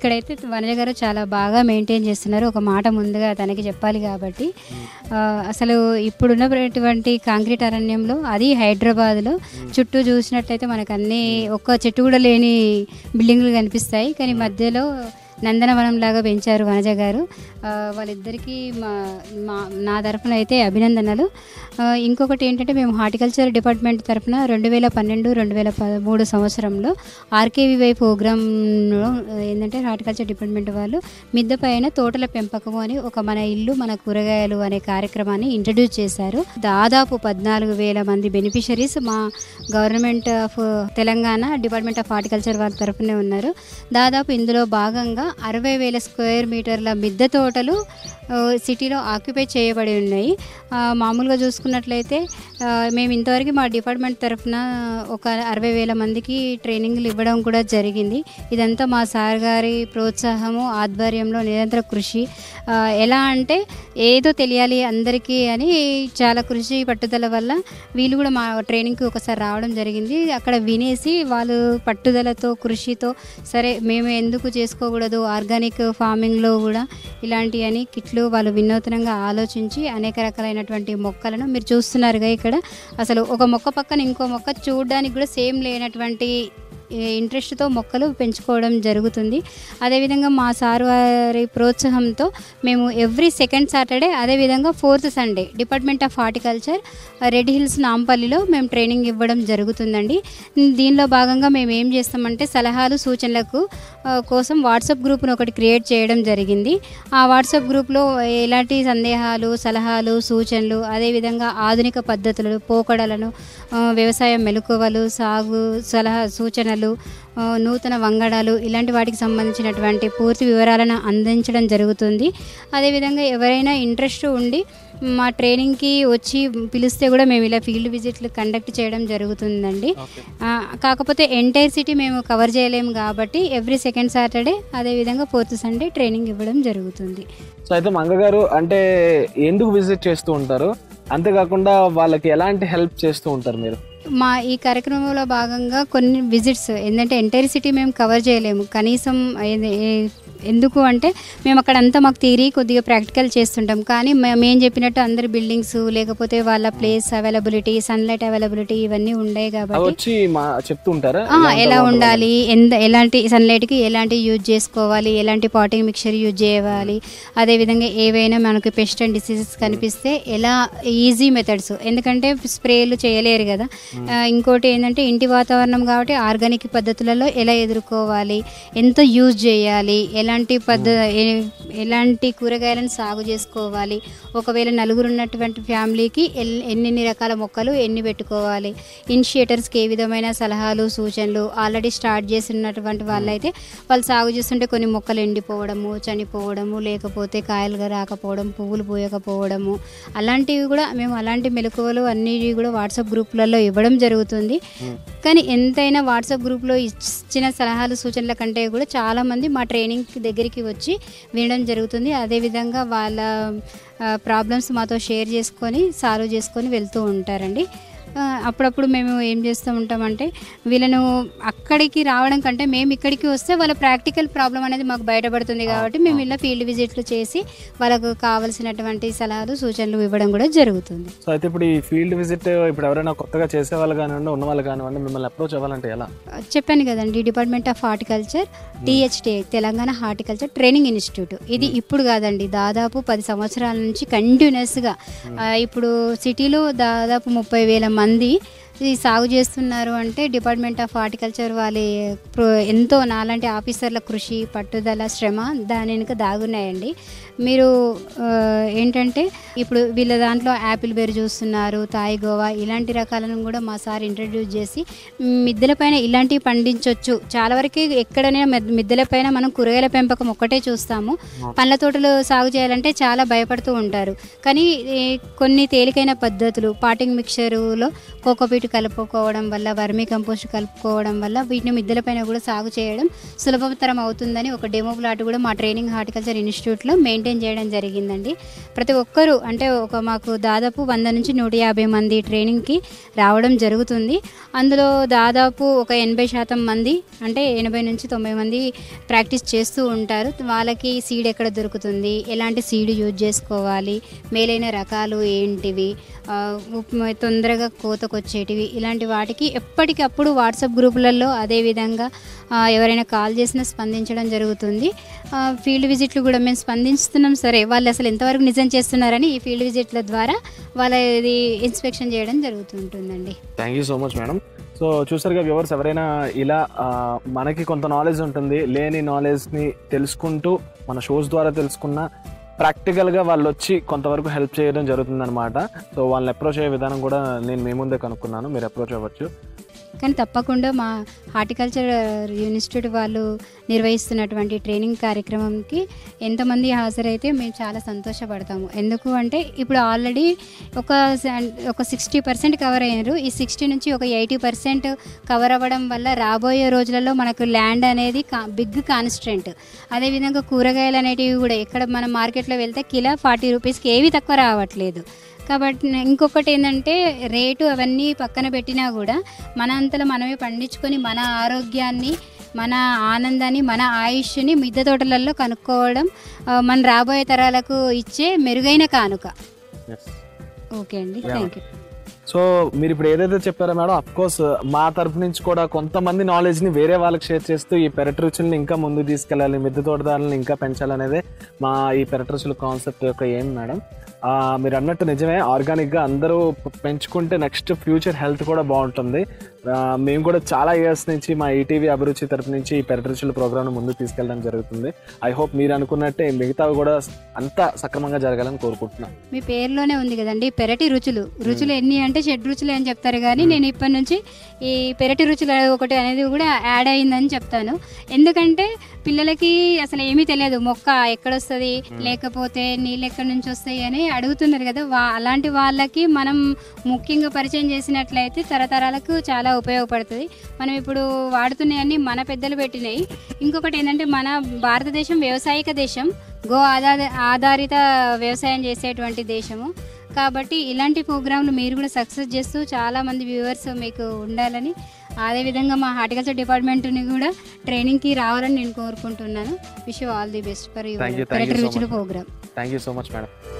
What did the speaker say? ఇక్కడైతే వనజ గారు చాలా బాగా మెయింటైన్ చేస్తున్నారు. ఒక మాట ముందుగా తనకి చెప్పాలి కాబట్టి, అసలు ఇప్పుడున్నటువంటి కాంక్రీట్ అరణ్యంలో, అది హైదరాబాద్లో చుట్టూ చూసినట్టయితే మనకు అన్నీ ఒక్క చెట్టు కూడా లేని బిల్డింగ్లు కనిపిస్తాయి. కానీ మధ్యలో నందనవనంలాగా పెంచారు వనజ గారు. వాళ్ళిద్దరికీ నా తరఫున అయితే అభినందనలు. ఇంకొకటి ఏంటంటే, మేము హార్టికల్చర్ డిపార్ట్మెంట్ తరఫున 2012-2013 సంవత్సరంలో RKVY ప్రోగ్రాంలో ఏంటంటే హార్టికల్చర్ డిపార్ట్మెంట్ వాళ్ళు మిద్దె పైన తోటల పెంపకం అని ఒక మన ఇల్లు మన కూరగాయలు అనే కార్యక్రమాన్ని ఇంట్రడ్యూస్ చేశారు. దాదాపు 14,000 మంది బెనిఫిషరీస్ మా government of Telangana department of horticulture వాళ్ళ తరఫునే ఉన్నారు. దాదాపు ఇందులో భాగంగా 60,000 స్క్వేర్ మీటర్ల మిద్దె తోటలు సిటీలో ఆక్యుపై చేయబడి ఉన్నాయి. మామూలుగా చూసుకున్నట్లయితే మేము ఇంతవరకు మా డిపార్ట్మెంట్ తరఫున ఒక 60,000 మందికి ట్రైనింగ్లు ఇవ్వడం కూడా జరిగింది. ఇదంతా మా సార్ గారి ప్రోత్సాహము, ఆధ్వర్యంలో నిరంతర కృషి. ఎలా అంటే ఏదో తెలియాలి అందరికీ అని చాలా కృషి పట్టుదల వల్ల వీళ్ళు కూడా మా ట్రైనింగ్కి ఒకసారి రావడం జరిగింది. అక్కడ వినేసి వాళ్ళు పట్టుదలతో కృషితో సరే మేము ఎందుకు చేసుకోకూడదు ఆర్గానిక్ ఫార్మింగ్లో కూడా ఇలాంటివి అని కిట్లు వాళ్ళు వినూత్నంగా ఆలోచించి అనేక రకాలైనటువంటి మొక్కలను మీరు చూస్తున్నారుగా ఇక్కడ, అసలు ఒక మొక్క పక్కన ఇంకో మొక్క చూడడానికి కూడా సేమ్ లేనటువంటి ఇంట్రెస్ట్తో మొక్కలు పెంచుకోవడం జరుగుతుంది. అదేవిధంగా మా సార్ వారి ప్రోత్సాహంతో మేము ఎవ్రీ సెకండ్ సాటర్డే, అదేవిధంగా fourth Sunday department of horticulture red hills నాంపల్లిలో మేము ట్రైనింగ్ ఇవ్వడం జరుగుతుందండి. దీనిలో భాగంగా మేము ఏం చేస్తామంటే సలహాలు సూచనలకు కోసం వాట్సాప్ గ్రూప్ను ఒకటి క్రియేట్ చేయడం జరిగింది. ఆ వాట్సాప్ గ్రూప్లో ఎలాంటి సందేహాలు, సలహాలు, సూచనలు, అదేవిధంగా ఆధునిక పద్ధతులు, పోకడలను, వ్యవసాయ మెలకువలు, సాగు సలహా సూచనలు, నూతన వంగడాలు, ఇలాంటి వాటికి సంబంధించినటువంటి పూర్తి వివరాలను అందించడం జరుగుతుంది. అదేవిధంగా ఎవరైనా ఇంట్రెస్ట్ ఉండి మా ట్రైనింగ్కి వచ్చి పిలిస్తే కూడా మేము ఇలా ఫీల్డ్ విజిట్లు కండక్ట్ చేయడం జరుగుతుందండి. కాకపోతే ఎంటైర్ సిటీ మేము కవర్ చేయలేము కాబట్టి ఎవ్రీ సెకండ్ సాటర్డే, అదేవిధంగా ఫోర్త్ సండే ట్రైనింగ్ ఇవ్వడం జరుగుతుంది. సో అయితే మంగగారు అంటే ఎందుకు విజిట్ చేస్తూ ఉంటారు, అంతేకాకుండా వాళ్ళకి ఎలాంటి హెల్ప్ చేస్తూ ఉంటారు మీరు? మా ఈ కార్యక్రమంలో భాగంగా కొన్ని విజిట్స్ ఏంటంటే ఎంటైర్ సిటీ మేము కవర్ చేయలేము కనీసం, ఎందుకు అంటే మేము అక్కడ అంతా మాకు థియరీ కొద్దిగా ప్రాక్టికల్ చేస్తుంటాం. కానీ మేం చెప్పినట్టు అందరి బిల్డింగ్స్ లేకపోతే వాళ్ళ ప్లేస్ అవైలబిలిటీ, సన్లైట్ అవైలబిలిటీ ఇవన్నీ ఉండేవి కాబట్టి ఎలా ఉండాలి, ఎలాంటి సన్లైట్కి ఎలాంటి యూజ్ చేసుకోవాలి, ఎలాంటి పాటింగ్ మిక్చర్ యూజ్ చేయాలి, అదేవిధంగా ఏవైనా మనకు పెస్ట్ అండ్ డిసీజెస్ కనిపిస్తే ఎలా ఈజీ మెథడ్స్, ఎందుకంటే స్ప్రేలు చేయలేరు కదా. ఇంకోటి ఏంటంటే ఇంటి వాతావరణం కాబట్టి ఆర్గానిక్ పద్ధతులలో ఎలా ఎదుర్కోవాలి, ఎంత యూజ్ చేయాలి, ఎలాంటి కూరగాయలను సాగు చేసుకోవాలి, ఒకవేళ నలుగురు ఉన్నటువంటి ఫ్యామిలీకి ఎన్ని రకాల మొక్కలు ఎన్ని పెట్టుకోవాలి, ఇనిషియేటర్స్కి ఏ విధమైన సలహాలు సూచనలు. ఆల్రెడీ స్టార్ట్ చేసినటువంటి వాళ్ళైతే వాళ్ళు సాగు చేస్తుంటే కొన్ని మొక్కలు ఎండిపోవడము, చనిపోవడము, లేకపోతే కాయలుగా రాకపోవడం, పువ్వులు పోయకపోవడము, అలాంటివి కూడా మేము అలాంటి మెలకువలు అన్నీ కూడా వాట్సాప్ గ్రూప్లలో ఇవ్వడం జరుగుతుంది. కానీ ఎంతైనా వాట్సాప్ గ్రూప్లో ఇచ్చిన సలహాలు సూచనల కంటే కూడా చాలామంది మా ట్రైనింగ్ దగ్గరికి వచ్చి వినడం జరుగుతుంది. అదేవిధంగా వాళ్ళ ప్రాబ్లమ్స్ మాతో షేర్ చేసుకొని సాల్వ్ చేసుకొని వెళ్తూ ఉంటారండి. అప్పుడప్పుడు మేము ఏం చేస్తూ ఉంటామంటే వీళ్ళను అక్కడికి రావడం కంటే మేము ఇక్కడికి వస్తే వాళ్ళ ప్రాక్టికల్ ప్రాబ్లం అనేది మాకు బయటపడుతుంది కాబట్టి మేము ఇలా ఫీల్డ్ విజిట్లు చేసి వాళ్ళకు కావాల్సినటువంటి సలహాలు సూచనలు ఇవ్వడం కూడా జరుగుతుంది. సో అయితే ఇప్పుడు ఈ ఫీల్డ్ విజిట్ ఇప్పుడు ఎవరైనా కొత్తగా చేసేవాళ్ళు కానివ్వండి, ఉన్నవాళ్ళు కానివ్వండి, మిమ్మల్ని అప్రోచ్ అవ్వాలంటే ఎలా? చెప్పాను కదండి, department of horticulture THTA Telangana horticulture training institute. ఇది ఇప్పుడు కాదండి, దాదాపు 10 సంవత్సరాల నుంచి కంటిన్యూస్గా ఇప్పుడు సిటీలో దాదాపు 30,000 మంది సాగు చేస్తున్నారు అంటే డిపార్ట్మెంట్ ఆఫ్ హార్టికల్చర్ వాళ్ళ ఎంతో నాలాంటి ఆఫీసర్ల కృషి, పట్టుదల, శ్రమ దాని వెనుక దాగున్నాయండి. మీరు ఏంటంటే ఇప్పుడు వీళ్ళ దాంట్లో యాపిల్ బెర్రీ చూస్తున్నారు, తాయి గోవా ఇలాంటి రకాలను కూడా మా సార్ ఇంట్రడ్యూస్ చేసి మిద్దెలపైన ఇలాంటివి పండించవచ్చు. చాలా వరకు ఎక్కడనే మిద్దెలపైన మనం కూరగాయల పెంపకం ఒక్కటే చూస్తాము. పండ్ల తోటలు సాగు చేయాలంటే చాలా భయపడుతూ ఉంటారు. కానీ కొన్ని తేలికైన పద్ధతులు, పాటింగ్ మిక్చరులో కోకోపీట్ కలుపుకోవడం వల్ల వర్మీ కంపోస్ట్ కలుపుకోవడం వల్ల వీటిని మిద్దలపైన కూడా సాగు చేయడం సులభతరం అవుతుందని ఒక డెమో ప్లాట్ కూడా మా ట్రైనింగ్ హార్టికల్చర్ ఇన్స్టిట్యూట్ లో మెయింటైన్ చేయడం జరిగిందండి. ప్రతి ఒక్కరు అంటే ఒక మాకు దాదాపు 100 నుంచి 150 మంది ట్రైనింగ్ కి రావడం జరుగుతుంది. అందులో దాదాపు ఒక 80% మంది అంటే 80 నుంచి 90 మంది ప్రాక్టీస్ చేస్తూ ఉంటారు. వాళ్ళకి సీడ్ ఎక్కడ దొరుకుతుంది, ఎలాంటి సీడ్ యూజ్ చేసుకోవాలి, మేలైన రకాలు ఏంటివి, తొందరగా కోతకొచ్చేటివి, ఇలాంటి వాటికి ఎప్పటికప్పుడు వాట్సాప్ గ్రూపులలో అదేవిధంగా ఎవరైనా కాల్ చేసినా స్పందించడం జరుగుతుంది. ఫీల్డ్ విజిట్లు కూడా మేము స్పందిస్తున్నాం. సరే వాళ్ళు అసలు ఎంతవరకు నిజం చేస్తున్నారని ఈ ఫీల్డ్ విజిట్ల ద్వారా వాళ్ళ ఇది ఇన్స్పెక్షన్ చేయడం జరుగుతుంటుందండి. Thank you so much madam. So చూసారుగా వ్యూవర్స్, ఎవరైనా ఇలా మనకి కొంత నాలెడ్జ్ ఉంటుంది, లేని నాలెడ్జ్ని తెలుసుకుంటూ మన షోస్ ద్వారా తెలుసుకున్న ప్రాక్టికల్గా వాళ్ళు వచ్చి కొంతవరకు హెల్ప్ చేయడం జరుగుతుందన్నమాట. సో వాళ్ళని అప్రోచ్ అయ్యే విధానం కూడా నేను మీ ముందే కనుక్కున్నాను, మీరు అప్రోచ్ అవ్వచ్చు. కానీ తప్పకుండా మా హార్టికల్చర్ ఇన్స్టిట్యూట్ వాళ్ళు నిర్వహిస్తున్నటువంటి ట్రైనింగ్ కార్యక్రమంకి ఎంతమంది హాజరైతే మేము చాలా సంతోషపడతాము. ఎందుకు అంటే ఇప్పుడు ఆల్రెడీ ఒక 60% కవర్ అయ్యారు. ఈ 60 నుంచి ఒక 80% కవర్ అవ్వడం వల్ల రాబోయే రోజులలో మనకు ల్యాండ్ అనేది బిగ్ కాన్స్టెంట్. అదేవిధంగా కూరగాయలు అనేటివి కూడా ఇక్కడ మన మార్కెట్లో వెళ్తే కిలో 40 రూపీస్కి ఏవి తక్కువ రావట్లేదు. కాబట్టి ఇంకొకటి ఏంటంటే రేటు అవన్నీ పక్కన పెట్టినా కూడా మన అంతలో మనమే పండించుకొని మన ఆరోగ్యాన్ని, మన ఆనందాన్ని, మన ఆయుష్ని మిద్దె తోటలలో కనుక్కోవడం మన రాబోయే తరాలకు ఇచ్చే మెరుగైన కానుక. ఓకే అండి, థ్యాంక్ యూ. సో మీరు ఇప్పుడు ఏదైతే చెప్పారో మేడం, అఫ్కోర్స్ మా తరఫు నుంచి కూడా కొంతమంది నాలెడ్జ్ని వేరే వాళ్ళకి షేర్ చేస్తూ ఈ పెరటి రుచులను ఇంకా ముందు తీసుకెళ్ళాలి, మిద్దె తోటదారులను ఇంకా పెంచాలనేదే మా ఈ పెరటి రుచుల కాన్సెప్ట్ యొక్క ఏం మేడం. మీరు అన్నట్టు నిజమే, ఆర్గానిక్గా అందరూ పెంచుకుంటే నెక్స్ట్ ఫ్యూచర్ హెల్త్ కూడా బాగుంటుంది. మేము కూడా చాలా ఇయర్స్ నుంచి మా ఈటీవీ అభిరుచి తరపు నుంచి ఈ పెరటి రుచుల ప్రోగ్రామ్ను ముందుకు తీసుకెళ్ళడం జరుగుతుంది. ఐ హోప్ మీరు అనుకున్నట్టే మిగతావి కూడా అంతా సక్రమంగా జరగాలని కోరుకుంటున్నాం. మీ పేరులోనే ఉంది కదండి పెరటి రుచులు. రుచులు ఎన్ని అంటే షెడ్ రుచులు అని చెప్తారు, కానీ నేను ఇప్పటి నుంచి ఈ పెరటి రుచులు ఒకటి అనేది కూడా యాడ్ అయిందని చెప్తాను. ఎందుకంటే పిల్లలకి అసలు ఏమీ తెలియదు, మొక్క ఎక్కడొస్తుంది, లేకపోతే నీళ్ళు ఎక్కడి నుంచి వస్తాయి అని అడుగుతున్నారు కదా. అలాంటి వాళ్ళకి మనం ముఖ్యంగా పరిచయం చేసినట్లయితే తరతరాలకు చాలా ఉపయోగపడుతుంది. మనం ఇప్పుడు వాడుతున్నాయని మన పెద్దలు పెట్టినాయి. ఇంకొకటి ఏంటంటే మన భారతదేశం వ్యవసాయక దేశం, గో ఆధారిత వ్యవసాయం చేసేటువంటి దేశము. కాబట్టి ఇలాంటి ప్రోగ్రాంలు మీరు కూడా సక్సెస్ చేస్తూ చాలామంది వ్యూవర్స్ మీకు ఉండాలని, అదేవిధంగా మా హార్టికల్చర్ డిపార్ట్మెంట్ని కూడా ట్రైనింగ్కి రావాలని నేను కోరుకుంటున్నాను. Wish you all the best for your పెరటి రుచుల programme. Thank you so much madam.